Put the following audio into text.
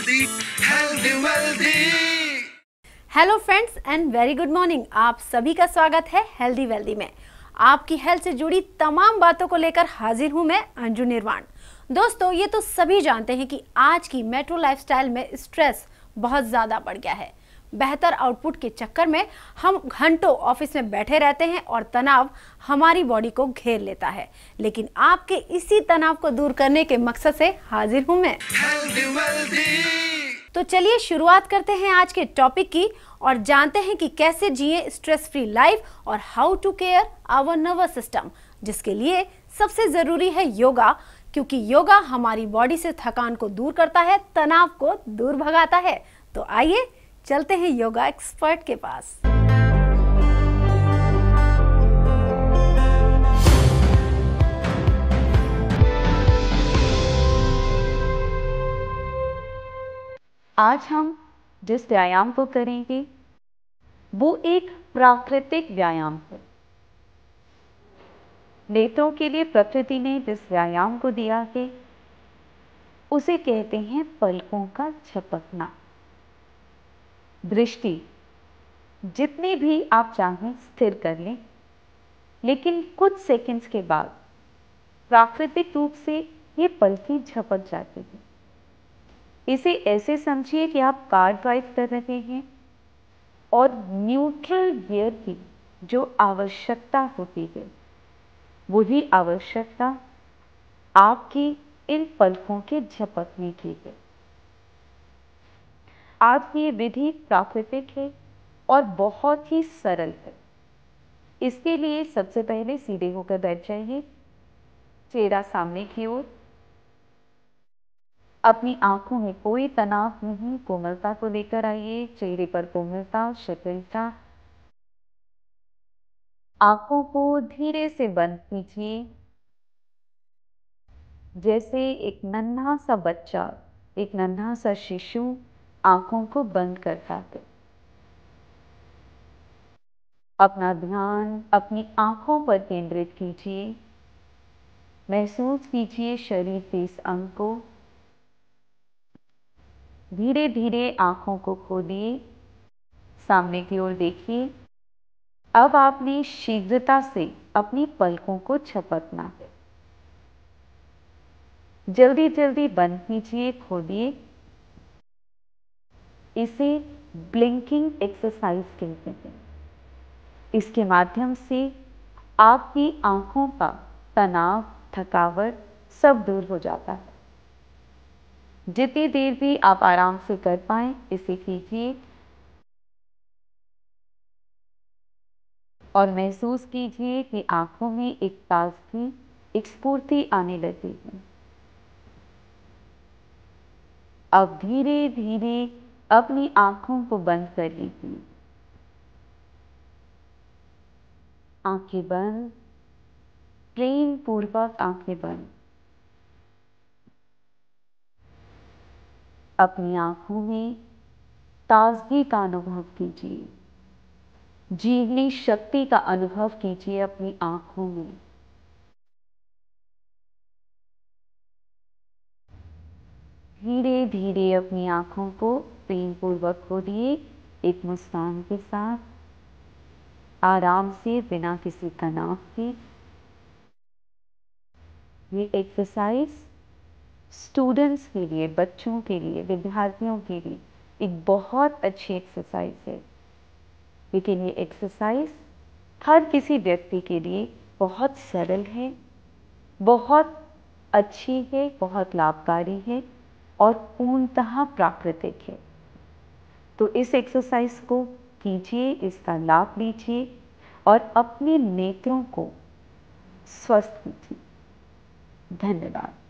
Wealthy, Healthy Wealthy। Hello friends and very good morning. आप सभी का स्वागत है हेल्दी वेल्दी में। आपकी हेल्थ से जुड़ी तमाम बातों को लेकर हाजिर हूं मैं अंजू निर्वाण। दोस्तों, ये तो सभी जानते हैं कि आज की मेट्रो लाइफस्टाइल में स्ट्रेस बहुत ज़्यादा बढ़ गया है। बेहतर आउटपुट के चक्कर में हम घंटों ऑफिस में बैठे रहते हैं और तनाव हमारी बॉडी को घेर लेता है। लेकिन आपके इसी तनाव को दूर करने के मकसद से हाजिर हूँ मैं। तो चलिए शुरुआत करते हैं आज के टॉपिक की और जानते हैं कि कैसे जिए स्ट्रेस फ्री लाइफ और how to care our nervous system, जिसके लिए सबसे जरूरी है योगा, क्योंकि योगा हमारी बॉडी से थकान को दूर करता है, तनाव को दूर भगाता है। तो आइए चलते हैं योगा एक्सपर्ट के पास। आज हम जिस व्यायाम को करेंगे वो एक प्राकृतिक व्यायाम है। नेत्रों के लिए प्रकृति ने जिस व्यायाम को दिया है उसे कहते हैं पलकों का झपकना। दृष्टि जितनी भी आप चाहें स्थिर कर लें, लेकिन कुछ सेकंड्स के बाद प्राकृतिक रूप से ये पलकें झपक जाती हैं। इसे ऐसे समझिए कि आप कार ड्राइव कर रहे हैं और न्यूट्रल गियर की जो आवश्यकता होती है वही आवश्यकता आपकी इन पलकों के झपकने की है। आज की ये विधि प्राकृतिक है और बहुत ही सरल है। इसके लिए सबसे पहले सीधे होकर बैठ जाइए, चेहरा सामने की ओर, अपनी आंखों में कोई तनाव नहीं, कोमलता को लेकर आइए। चेहरे पर कोमलता, शिथिलता, आंखों को धीरे से बंद कीजिए जैसे एक नन्हा सा बच्चा, एक नन्हा सा शिशु आंखों को बंद करता है। अपना ध्यान अपनी आंखों पर केंद्रित कीजिए। महसूस कीजिए शरीर के इस अंग को। धीरे धीरे आंखों को खोलिए, सामने की ओर देखिए। अब आपने शीघ्रता से अपनी पलकों को झपकना है। जल्दी जल्दी बंद कीजिए, खोलिए। इसे ब्लिंकिंग एक्सरसाइज कहते हैं। इसके माध्यम से आपकी आंखों का तनाव, थकावट सब दूर हो जाता है। जितनी देर भी आप आराम से कर पाएं इसे कीजिए और महसूस कीजिए कि आंखों में एक ताजगी, एक स्फूर्ति आने लगी है। अब धीरे धीरे अपनी आंखों को बंद कर लीजिए। आंखें बंद, प्रेम पूर्वक आंखें बंद। अपनी आंखों में ताजगी का अनुभव कीजिए, जीवनी शक्ति का अनुभव कीजिए अपनी आंखों में। धीरे धीरे अपनी आंखों को प्रेम पूर्वक खोलिए, एक मुस्कान के साथ, आराम से, बिना किसी तनाव के। ये एक्सरसाइज स्टूडेंट्स के लिए, बच्चों के लिए, विद्यार्थियों के लिए एक बहुत अच्छी एक्सरसाइज है। लेकिन ये एक्सरसाइज हर किसी व्यक्ति के लिए बहुत सरल है, बहुत अच्छी है, बहुत लाभकारी है और पूर्णतः प्राकृतिक है। तो इस एक्सरसाइज को कीजिए, इसका लाभ लीजिए और अपने नेत्रों को स्वस्थ कीजिए। धन्यवाद।